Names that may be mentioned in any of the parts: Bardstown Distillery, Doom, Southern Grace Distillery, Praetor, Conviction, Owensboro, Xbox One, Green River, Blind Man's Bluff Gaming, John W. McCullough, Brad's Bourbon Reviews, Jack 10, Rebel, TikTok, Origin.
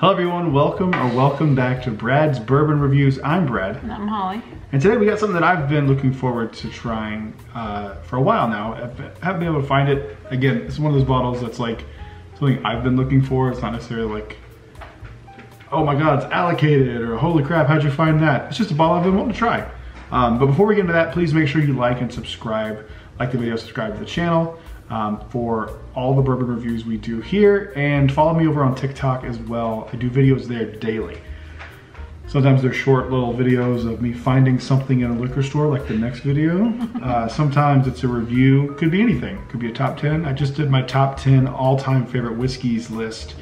Hello everyone, welcome or welcome back to Brad's Bourbon Reviews. I'm Brad. And I'm Holly. And today we got something that I've been looking forward to trying for a while now. I haven't been able to find it. Again, this is one of those bottles that's like something I've been looking for. It's not necessarily like, oh my god, it's allocated, or holy crap, how'd you find that? It's just a bottle I've been wanting to try. But before we get into that, please make sure you like and subscribe. Like the video, subscribe to the channel. For all the bourbon reviews we do here, and follow me over on TikTok as well. I do videos there daily. Sometimes they're short little videos of me finding something in a liquor store, like the next video. Sometimes it's a review, could be anything, could be a top 10. I just did my top 10 all-time favorite whiskeys list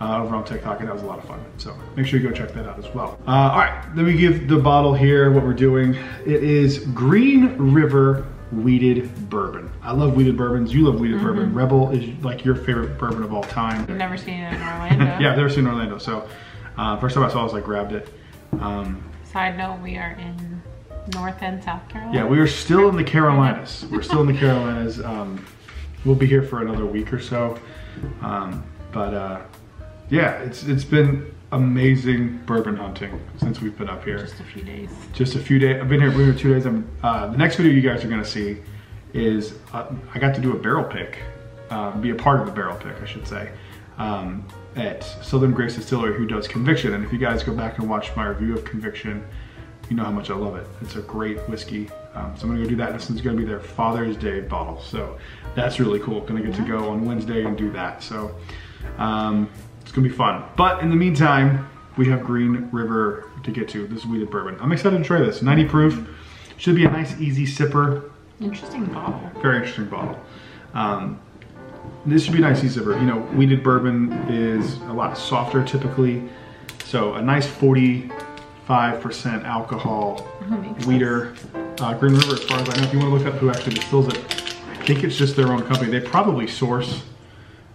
over on TikTok, and that was a lot of fun. So make sure you go check that out as well. All right, let me give the bottle here what we're doing. It is Green River Wheated Bourbon. I love wheated bourbons. You love wheated bourbon. Rebel is like your favorite bourbon of all time. I've never seen it in Orlando. Yeah, I've never seen it in Orlando. So first time I saw it, I was like, grabbed it. Side note, we are in North and South Carolina. Yeah, we are still in the Carolinas. We're still in the Carolinas. We'll be here for another week or so. Yeah, it's been amazing bourbon hunting since we've been up here. Just a few days. Just a few days. I've been here for 2 days. The next video you guys are gonna see is I got to do a barrel pick, be a part of a barrel pick, I should say, at Southern Grace Distillery, who does Conviction. And if you guys go back and watch my review of Conviction, you know how much I love it. It's a great whiskey. So I'm gonna go do that. This is gonna be their Father's Day bottle. So that's really cool. Gonna get to go on Wednesday and do that. So. It's gonna be fun. But in the meantime, we have Green River to get to. This is wheated bourbon. I'm excited to try this. 90 proof. Should be a nice, easy sipper. Interesting bottle. Very interesting bottle. This should be a nice, easy sipper. You know, wheated bourbon is a lot softer typically. So a nice 45% alcohol wheater. Green River, as far as I know, if you want to look up who actually distills it, I think it's just their own company. They probably source,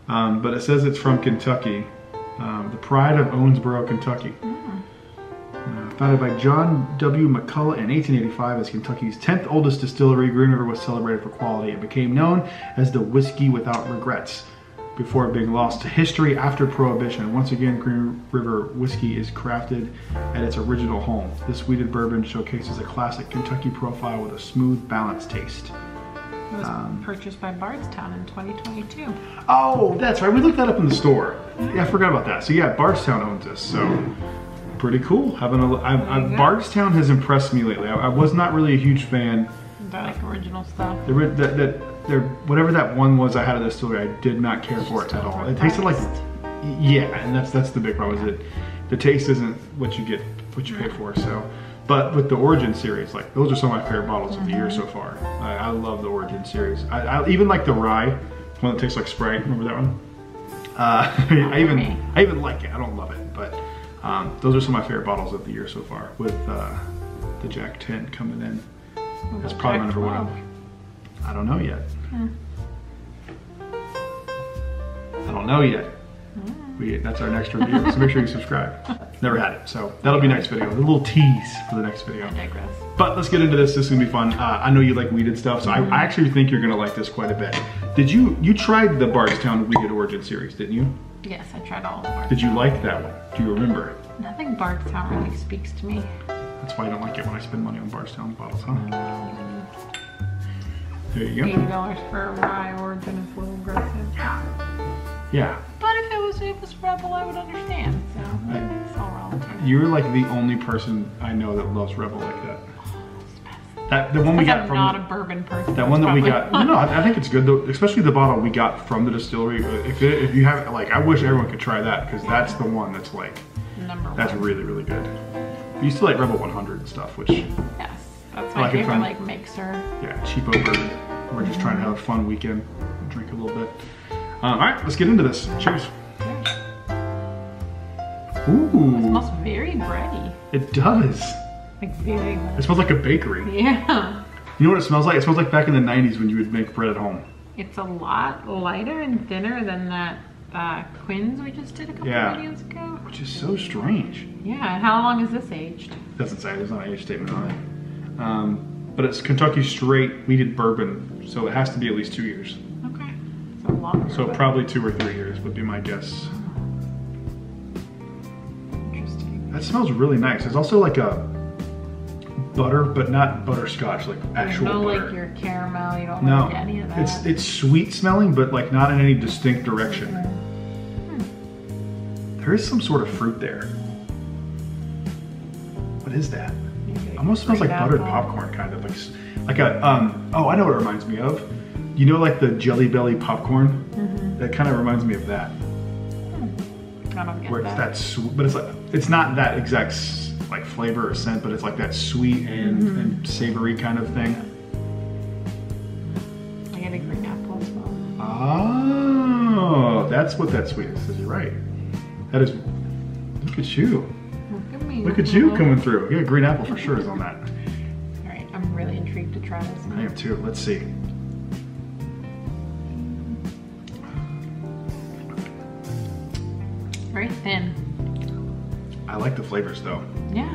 but it says it's from Kentucky. The pride of Owensboro, Kentucky. Founded by John W. McCullough in 1885 as Kentucky's 10th oldest distillery, Green River was celebrated for quality. It became known as the whiskey without regrets before being lost to history after Prohibition. Once again, Green River whiskey is crafted at its original home. This wheated bourbon showcases a classic Kentucky profile with a smooth, balanced taste. It was purchased by Bardstown in 2022. Oh, that's right. We looked that up in the store. Yeah, I forgot about that. So yeah, Bardstown owns this. So pretty cool. Bardstown has impressed me lately. I was not really a huge fan. That like original stuff. Whatever that one was I had at the distillery, I did not care for it at all. It tasted like, and that's the big problem. Is that the taste isn't what you get, what you pay for. So. But with the Origin series, like those are some of my favorite bottles of the year so far. I love the Origin series. I even like the rye, the one that tastes like Sprite. Remember that one? I even like it. I don't love it, but those are some of my favorite bottles of the year so far. With the Jack 10 coming in, that's probably my number one. I don't know yet. I don't know yet. That's our next review, so make sure you subscribe. Never had it, so that'll be next video. A little tease for the next video. I digress. But let's get into this. This is gonna be fun. I know you like weeded stuff, so I actually think you're gonna like this quite a bit. Did you tried the Bardstown Weeded Origin series, didn't you? Yes, I tried all of Bardstown. Did you like that one? Do you remember? Nothing Bardstown really speaks to me. That's why I don't like it when I spend money on Bardstown bottles, huh? There you go. $80 for a rye Origin is a little aggressive. Yeah. But if it was Rebel, I would understand. So it's all wrong. You're like the only person I know that loves Rebel like that. That the one we got from. I'm not a bourbon person. That one that we got. No, I think it's good though, especially the bottle we got from the distillery. If you have like, I wish everyone could try that because that's the one that's like number one. That's really really good. But you still like Rebel 100 and stuff, which. Yes, that's my favorite like mixer. Yeah, cheapo bourbon. We're just trying to have a fun weekend, drink a little bit. All right, let's get into this. Cheers. Ooh. It smells very bready. It does. Like very bready. It smells like a bakery. Yeah. You know what it smells like? It smells like back in the 90s when you would make bread at home. It's a lot lighter and thinner than that Quinn's we just did a couple videos ago. Which is so strange. Yeah, how long is this aged? It doesn't say, there's not an age statement on it. But it's Kentucky straight wheated bourbon, so it has to be at least 2 years. Okay. So longer. So probably 2 or 3 years would be my guess. That smells really nice. It's also like a butter, but not butterscotch, like actual butter. No, like your caramel, you don't like any of that. It's sweet smelling, but like not in any distinct direction. There is some sort of fruit there. What is that? Almost smells like buttered popcorn, kind of like a oh, I know what it reminds me of. You know, like the Jelly Belly popcorn. That kind of reminds me of that. I don't get where it's that sweet, but it's like it's not that exact like flavor or scent, but it's like that sweet and savory kind of thing. I get a green apple as well. Oh, that's what that sweet is. You're right. That is. Look at you. Look at you coming through. Yeah, green apple for sure is on that. All right, I'm really intrigued to try this. I am too. Let's see. Very thin. I like the flavors though. Yeah.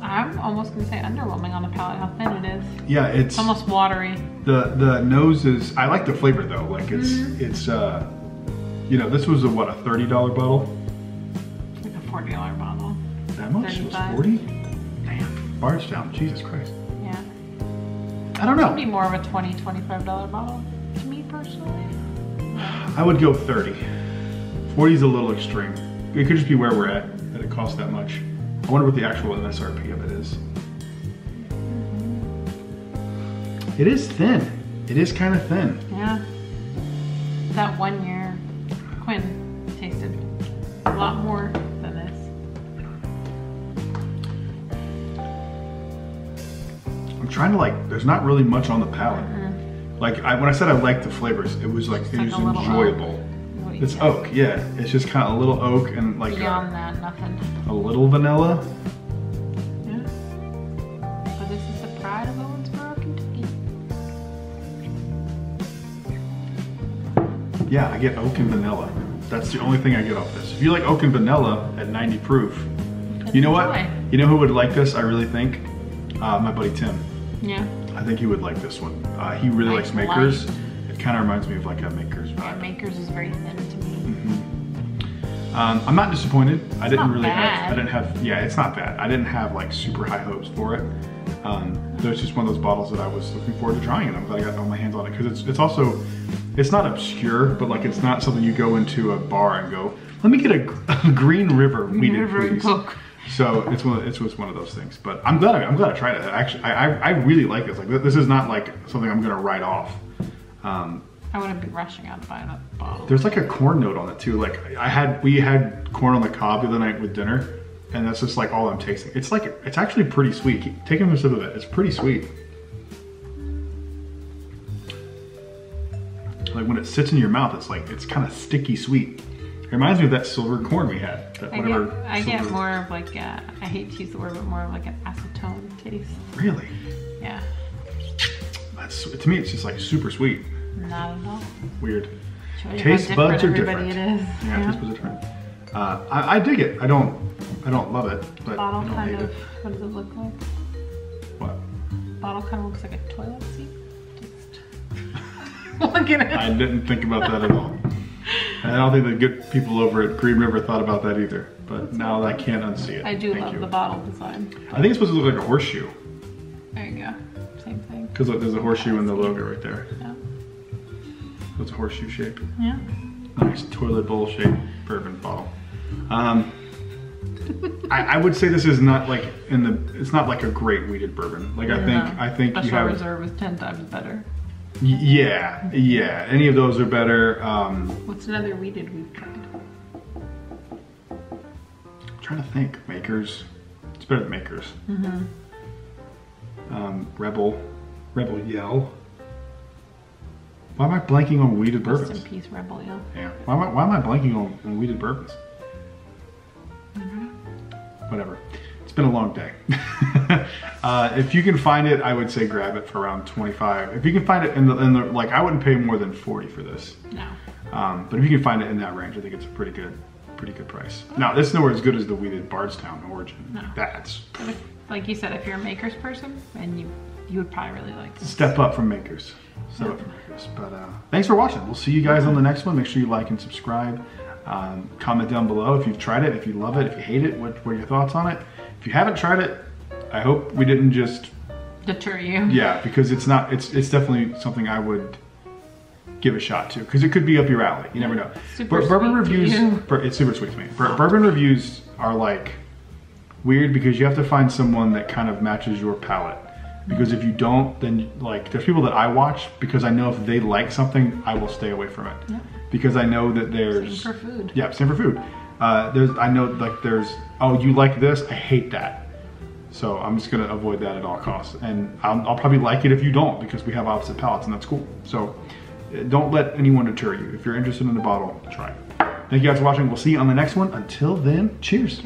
I'm almost gonna say underwhelming on the palate. How thin it is. Yeah, it's almost watery. The nose is. I like the flavor though. Like it's you know, this was a what, a $30 bottle. $40 bottle. That much? It was 40? Damn. Bardstown. Jesus Christ. Yeah. I don't know. It would be more of a $20, $25 bottle to me personally. I would go 30. 40 is a little extreme. It could just be where we're at that it costs that much. I wonder what the actual MSRP of it is. It is thin. It is kind of thin. Yeah. That one year Quinn tasted a lot more. Trying to like, there's not really much on the palate. Like when I said I liked the flavors, it was like it was enjoyable. It's oak, yeah. It's just kind of a little oak and like beyond that, nothing. A little vanilla. Yeah. But this is the pride of Owensboro, Kentucky. Yeah, I get oak and vanilla. That's the only thing I get off this. If you like oak and vanilla at 90 proof, you know what? You know who would like this? I really think my buddy Tim. Yeah. I think he would like this one. He really likes Makers. It kind of reminds me of like a Makers vibe. Yeah, Makers is very thin to me. I'm not disappointed. I didn't really have, yeah, it's not bad. I didn't have like super high hopes for it. It was just one of those bottles that I was looking forward to trying and I'm glad I got all my hands on it. Cause it's also, it's not obscure, but like it's not something you go into a bar and go, let me get a Green River wheated, please. So it's one of those things, but I'm glad I tried it. Actually, I really like this. Like this is not like something I'm gonna write off. I wouldn't be rushing out to buy another bottle. There's like a corn note on it too. Like we had corn on the cob the other night with dinner, and that's just like all I'm tasting. It's like it's actually pretty sweet. Keep taking a sip of it. It's pretty sweet. Like when it sits in your mouth, it's like it's kind of sticky sweet. It reminds me of that silver corn we had. That I get more of like a, I hate to use the word, but more of like an acetone taste. Really? Yeah. That's, to me, it's just like super sweet. Not at all. Weird. Taste buds are different. It is. Yeah, taste buds are different. I dig it. I don't love it, but I don't hate it. What does it look like? What? Bottle kind of looks like a toilet seat. Just look at it. I didn't think about that at all. And I don't think the good people over at Green River thought about that either, but now I can't unsee it. I do love the bottle design. I think it's supposed to look like a horseshoe. There you go, same thing. Because look, there's a horseshoe in the logo right there. Yeah. So it's a horseshoe shape. Yeah. Nice toilet bowl shaped bourbon bottle. I would say this is not like in the. It's not like a great wheated bourbon. Like I think Special Reserve is 10 times better. Yeah, yeah. Any of those are better. What's another weeded we've tried? I'm trying to think. Makers. It's better than Makers. Rebel Yell. Why am I blanking on weeded bourbons? Rest in peace, Rebel Yell. Yeah. Why am I blanking on weeded bourbons? Whatever. It's been a long day. If you can find it, I would say grab it for around 25. If you can find it in the like, I wouldn't pay more than 40 for this. No. But if you can find it in that range, I think it's a pretty good price. Now, this is nowhere as good as the weeded Bardstown Origin. No. That's like you said, if you're a Makers person, and you would probably really like this. Step up from Makers. Step up from Makers. But thanks for watching. We'll see you guys on the next one. Make sure you like and subscribe. Comment down below if you've tried it, if you love it, if you hate it, what were your thoughts on it. If you haven't tried it, I hope we didn't just deter you. Yeah, because it's not, it's definitely something I would give a shot to, because it could be up your alley. You never know. Bourbon reviews, it's super sweet to me. Bourbon reviews are like weird because you have to find someone that kind of matches your palate. Because if you don't, then like there's people that I watch because I know if they like something, I will stay away from it. Yeah. Because I know that there's same for food. Yeah, same for food. I know like there's, oh, you like this? I hate that. So I'm just gonna avoid that at all costs. And I'll probably like it if you don't, because we have opposite palates and that's cool. So don't let anyone deter you. If you're interested in the bottle, try it. Thank you guys for watching. We'll see you on the next one. Until then, cheers.